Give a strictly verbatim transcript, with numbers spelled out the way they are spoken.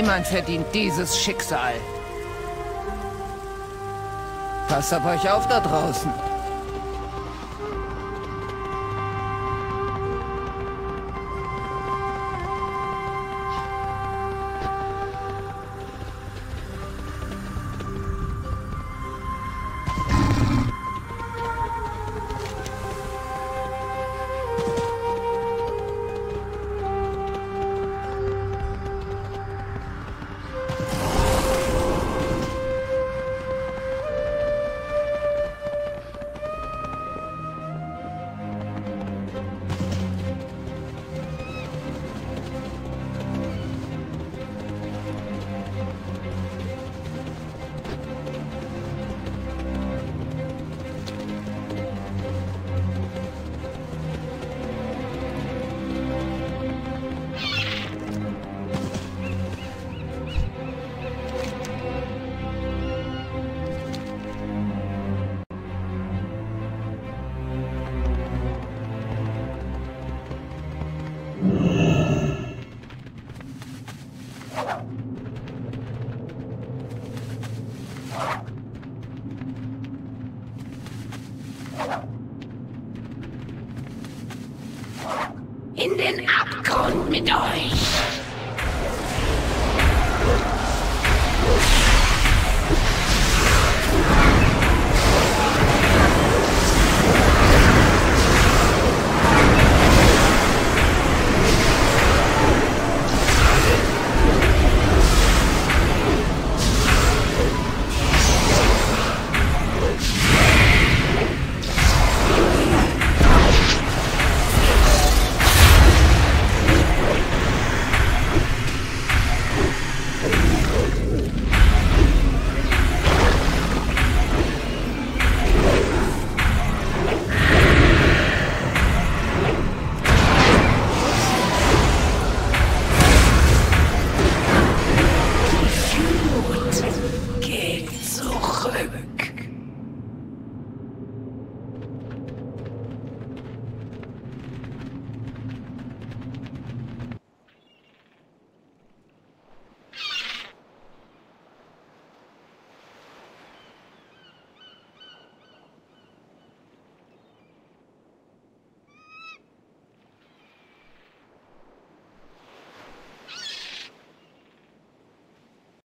Niemand verdient dieses Schicksal. Passt auf euch auf da draußen. In den Abgrund mit euch!